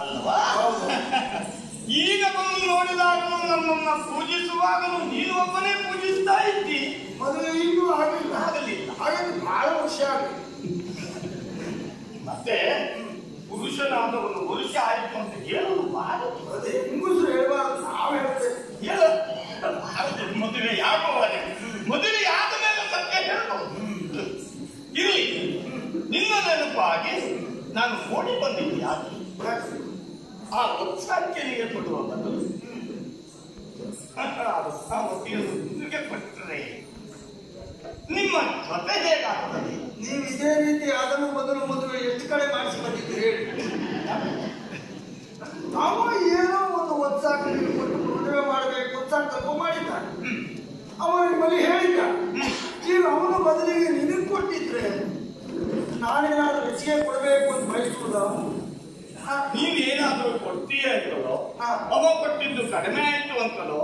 ಅಲ್ವಾ? ಈಗ ಬಂದು ನೋಡಿದಾಗಲೂ ನಮ್ಮನ್ನ ಪೂಜಿಸುವಾಗಲೂ ನೀನು ಒಬ್ಬನೇ ಪೂಜಿಸ್ತಾ ಇದ್ದಿ. ಮೊದಲು ಈಗಲೂ ಆಗಲಿಲ್ಲ, ಹಾಗಾಗಿ ಬಹಳ ವರ್ಷ ಆಗಲಿ. ಮತ್ತೆ ಪುರುಷನಾದವನು ವರ್ಷ ಆಯಿತು ಅಂತ ಹೇಳಲು ಬಾರದು. ಅದೇ ಹಿಂಗುಸರು ಹೇಳಬಾರದು, ನಾವು ಹೇಳ್ತೇವೆ. ಹೇಳ ಮದುವೆ ಯಾಕೋ ಮದುವೆ ಆದ ಮೇಲೆ ಸತ್ಯ ಹೇಳ್ಬೋದು. ಇರಲಿ, ನಿನ್ನ ನೆನಪಾಗಿ ನಾನು ಓಡಿ ಬಂದಿದ್ದೆ. ಯಾಕೆ ಆ ಉತ್ಸಾಹಕ್ಕೆ ನೀಗೆ ಕೊಡುವ ಬದಲು ನಿಮಗೆ ಕೊಟ್ಟರೆ ನಿಮ್ಮ ಜೊತೆ ಹೇಗಾಗ್ತದೆ? ನೀವು ಇದೇ ರೀತಿ ಅದನ್ನು ಮೊದಲು ಮದುವೆ ಎಷ್ಟು ಕಡೆ ಮಾಡಿಸಿ ಬಂದಿದ್ದೀರಿ ಹೇಳಿ. ನಾವು ಏನೋ ಒಂದು ಒತ್ಸಾಹಕ್ಕೆ ನೀವು ಕೊಟ್ಟು ಮದುವೆ ಮಾಡಬೇಕು ಉತ್ಸಾಹ ತಪ್ಪು ಮಾಡಿದ್ದಾರೆ. ಅವನ ಬಳಿ ಹೇಳಿದ್ದ, ನೀವು ಅವನ ಬದಲಿಗೆ ನಿನಗೆ ಕೊಟ್ಟಿದ್ರೆ ನಾನೇನಾದ್ರೂ ಹೆಚ್ಚಿಗೆ ಕೊಡಬೇಕು ಅಂತ ಬಯಸುವುದ? ನೀವೇನಾದ್ರೂ ಕೊಡ್ತೀಯ ಅಂತಲೋ, ಅವ ಕೊಟ್ಟಿದ್ದು ಕಡಿಮೆ ಆಯ್ತು ಅಂತಲೋ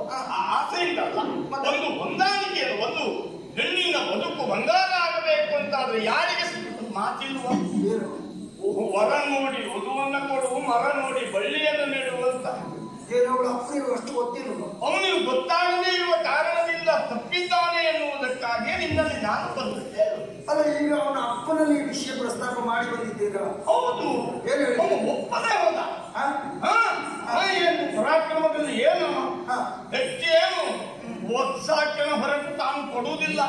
ಆಸೆ ಇಲ್ಲಲ್ಲ. ಒಂದು ಹೊಂದಾಣಿಕೆಯನ್ನು, ಒಂದು ಹೆಣ್ಣಿನ ಬದುಕು ಬಂಗಾರ ಆಗಬೇಕು ಅಂತಾದ್ರೆ ಯಾರಿಗೆ ಮಾತಿಲ್ವ? ಹೊರ ನೋಡಿ ಮಧುವನ್ನು ಕೊಡುವ, ಮರ ನೋಡಿ ಬಳ್ಳಿಯನ್ನು ನೆಡುವಂತ ಅಷ್ಟು ಗೊತ್ತಿರುವ ಅವನಿಗೆ ಗೊತ್ತಾಗದೇ ಇರುವ ಕಾರಣದಿಂದ ತಪ್ಪಿದ್ದಾನೆ ಎನ್ನುವುದಕ್ಕಾಗಿ ನಿನ್ನಲ್ಲಿ ನಾನು ಬಂದಿದ್ದೆ ಅಲ್ಲ. ಈಗ ಅವನ ಅಪ್ಪನಲ್ಲಿ ವಿಷಯ ಪ್ರಸ್ತಾಪ ಮಾಡಿ ಬಂದಿದ್ದೀರ? ಹೌದು. ಒಪ್ಪದೇ ಹೋದ. ಏನು ಪರಾಕ್ರಮದಲ್ಲಿ ಏನು ಹೆಚ್ಚೇನು ಒತ್ಸಾಕ್ಯನ ಹೊರಟು ತಾನು ಕೊಡುವುದಿಲ್ಲ.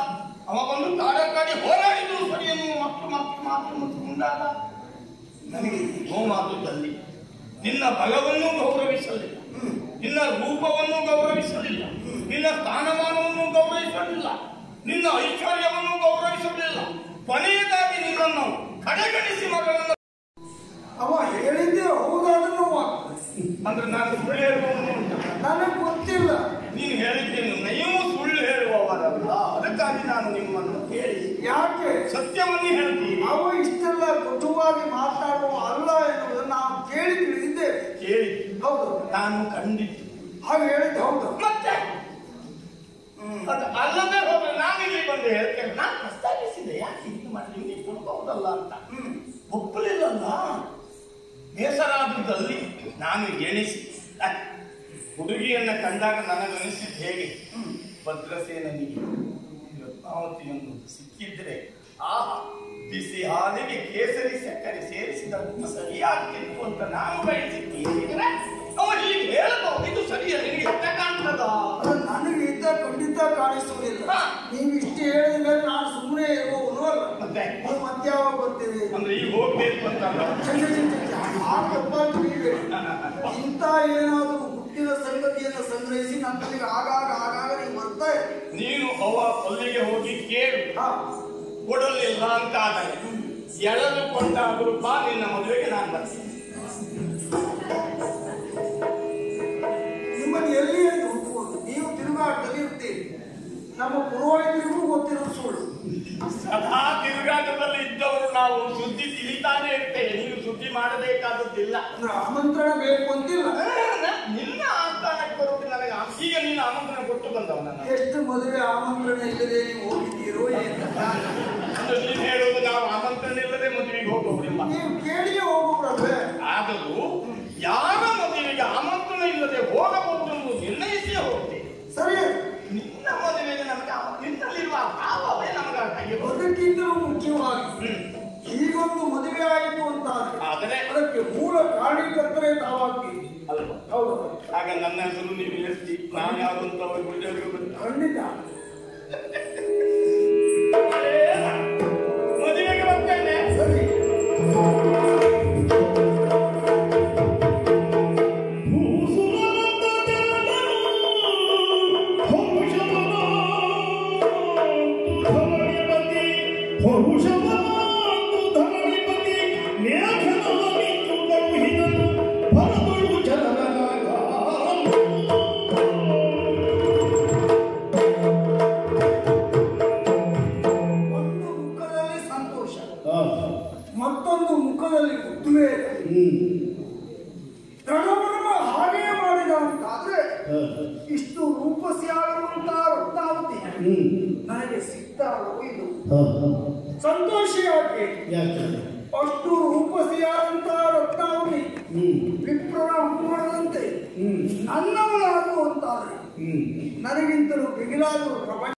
ಅವ ಬಂದು ತಾಡಕಾಡಿ ಹೋರಾಡಿದ್ರು ಸರಿ ಎನ್ನುವ ಮತ್ತು ಮತ್ತು ಮಾತು ಮತ್ತು ಮುಂದಾದ ನನಗೆ ಗೋಮಾತುದಲ್ಲಿ ನಿನ್ನ ಬಲವನ್ನು ಗೌರವಿಸಲಿಲ್ಲ, ನಿನ್ನ ರೂಪವನ್ನು ಗೌರವಿಸಲಿಲ್ಲ, ನಿನ್ನ ಸ್ಥಾನಮಾನವನ್ನು ಗೌರವಿಸಲಿಲ್ಲ, ನಿನ್ನ ಐಶ್ವರ್ಯವನ್ನು ಗೌರವಿಸಲಿಲ್ಲ. ಕೊನೆಯದಾಗಿ ನಿನ್ನನ್ನು ಕಡೆಗಣಿಸಿ ಮಗಳನ್ನು ಅವ ಹೇಳಿದ್ದೆ. ಹೌದಾದ್ರೂ ಅಂದ್ರೆ ನಾನು ಸುಳ್ಳು ಹೇಳುವವನು ಅಂತ ನನಗೆ ಗೊತ್ತಿಲ್ಲ. ನೀನು ಹೇಳಿದ್ದೇನು? ನೀವು ಸುಳ್ಳು ಹೇಳುವವರಲ್ಲ, ಅದಕ್ಕಾಗಿ ನಾನು ನಿಮ್ಮನ್ನು ಹೇಳಿ. ಯಾಕೆ ಸತ್ಯವನ್ನೇ ಹೇಳ್ತೀನಿ. ಅವ ಇಷ್ಟೆಲ್ಲ ಕಟುವಾಗಿ ಮಾತಾಡುವ ಅಲ್ಲ ಎನ್ನುವುದನ್ನು ನಾವು ಕೇಳಿ ತಿಳಿದಿದ್ದೇವೆ. ಕೇಳಿ, ಹೌದು, ನಾನು ಕಂಡಿದ್ದು, ಹಾಗೆ ಹೇಳಿದ್ದೆ. ಹೌದು, ಮತ್ತೆ ಅದು ಅಲ್ಲದೆ ಹೋದ್ರೆ ನಾನು ಇಲ್ಲಿ ಬಂದು ಹೇಳ್ತೇನೆ. ನಾನು ಪ್ರಸ್ತಾಪಿಸಿದೆ, ಯಾಕೆ ಇದು ಮಾಡಿ ನೀವು ಕೊಡ್ಬಹುದಲ್ಲ ಅಂತ. ಒಪ್ಪಲಿಲ್ಲಲ್ಲ, ಬೇಸರಾದದಲ್ಲಿ ನಾನು ಎಣಿಸಿ ಹುಡುಗಿಯನ್ನು ಕಂಡಾಗ ನನಗನಿಸಿದ್ದು ಹೇಗೆ, ಭದ್ರಸೇನಿಗೆ ರತ್ನಾವತಿಯನ್ನು ಸಿಕ್ಕಿದ್ರೆ ಆ ಬಿಸಿ ಹಾಲಿಗೆ ಕೇಸರಿ ಸಕ್ಕರೆ ಸೇರಿಸಿದ ಸರಿಯಾಗ್ತಿತ್ತು ಅಂತ ನಾನು ಬಯಸಿದ್ದೇನೆ. ಅವರಿಗೆ ಹೇಳಬಹುದು, ಇದು ಸರಿಯಲ್ಲ, ನಿನಗೆ ಇಷ್ಟ ಕಾಣ್ತದ? ನನಗೆ ಇದ್ದ ಖಂಡಿತ ಕಾಣಿಸುವುದಿಲ್ಲ. ನೀವು ಇಷ್ಟು ಹೇಳಿದ ಮೇಲೆ ನಾನು ಸುಮ್ಮನೆ ಇರುವವನು ಅಲ್ಲ. ಮತ್ತೆ ಯಾವಾಗ ಬರ್ತೇನೆ ಅಂದ್ರೆ ಈಗ ಹೋಗ್ಬೇಕು ಅಂತ ಆ ತಪ್ಪಾಗಿ ಇಂಥ ಏನಾದರೂ ಹುಟ್ಟಿದ ಸಂಗತಿಯನ್ನು ಸಂಗ್ರಹಿಸಿ ನನ್ನಲ್ಲಿ ಆಗಾಗ ನೀವು ಬರ್ತಾ ಇರಿ. ನೀನು ಅವ ಅಲ್ಲಿಗೆ ಹೋಗಿ ಕೇಳು, ಕೊಡಲಿಲ್ಲ ಅಂತ ಆದರೆ ಎಳೆದುಕೊಂಡಾದರೂ ಬಾ, ನಿನ್ನ ಮದುವೆಗೆ ನಾನು ಬರ್ತೀನಿ. ಎಲ್ಲಿಯಲ್ಲಿ ಹುಡುಕುವುದು? ನೀವು ತಿರುಗಾಟದಲ್ಲಿ ಇರ್ತೀರಿ. ನಮ್ಮ ಪುರೋಹಿತರಿಗೂ ಗೊತ್ತಿರುವ ಸುಳ್ಳು. ಸದಾ ತಿರುಗಾಟದಲ್ಲಿ ಇದ್ದವರು ನಾವು ಸುದ್ದಿ ತಿಳಿತಾನೆ ಇರ್ತೇವೆ. ನೀವು ಸುದ್ದಿ ಮಾಡಬೇಕಾದದ್ದಿಲ್ಲ. ಆಮಂತ್ರಣ ಬೇಕು ಅಂತಿಲ್ಲ. ನಿನ್ನ ಆಸ್ಥಾನಕ್ಕೆ ಬರೋದು ನನಗೆ ಈಗ ನಿನ್ನ ಆಮಂತ್ರಣ ಕೊಟ್ಟು ಬಂದವನ. ಎಷ್ಟು ಮದುವೆ ಆಮಂತ್ರಣ ಇಲ್ಲದೆ ನೀವು ಹೋಗಿದ್ದೀರೋ ಏನು? ಅಂದ್ರೆ ನೀನು ಹೇಳೋದು ನಾವು ಆಮಂತ್ರಣ ಇಲ್ಲದೆ ಮದುವೆಗೆ ಹೋಗೋದಿಲ್ಲ. ನೀವು ಕೇಳಿಯೇ ಹೋಗೋದ್ರೆ ಆದರೂ ಯಾರ ಮದುವೆಗೆ ಆಮಂತ್ರಣ ಇಲ್ಲದೆ ಹೋಗಬಹುದು ನಿರ್ಣಯಿಸಿಯೇ ಹೋಗ್ತೇನೆ. ಸರಿ, ನಿನ್ನ ಮದುವೆಗೆ ನಮಗೆ ನಿನ್ನಲ್ಲಿರುವ ಭಾವವೇ ನಮಗಾಗಿ ಬದುಕಿದ್ದರೂ ಮುಖ್ಯವಾಗಿ. ಈಗೊಂದು ಮದುವೆ ಆಯಿತು ಅಂತ ಆದರೆ ಅದಕ್ಕೆ ಮೂಲ ಕಾರಣೀಕರ್ತರೇ ತಾವಾಗ್ತೀವಿ ಅಲ್ವಾ? ಹೌದು. ಆಗ ನನ್ನ ಹೆಸರು ನೀವು ಹೇಳ್ತೀವಿ, ನಾನು ಯಾರು ಅಂತ ಅವ್ರಿಗೆ ಬಿಟ್ಟು ಖಂಡಿತ ಮದುವೆಗೆ ಬರ್ತೇನೆ. ಸರಿ, ಸಂತೋಷ ಯಾಕೆ? ಅಷ್ಟು ರೂಪಸಿಯಾದಂತಹ ರತ್ನಾವತಿ ವಿಪ್ರರ ಮೂಡದಂತೆ ಅನ್ನವನ್ನು ಹಾಕುವಂತಾರೆ. ನನಗಿಂತಲೂ ಬಿಗಿಲಾದರು ಪ್ರಪಂಚ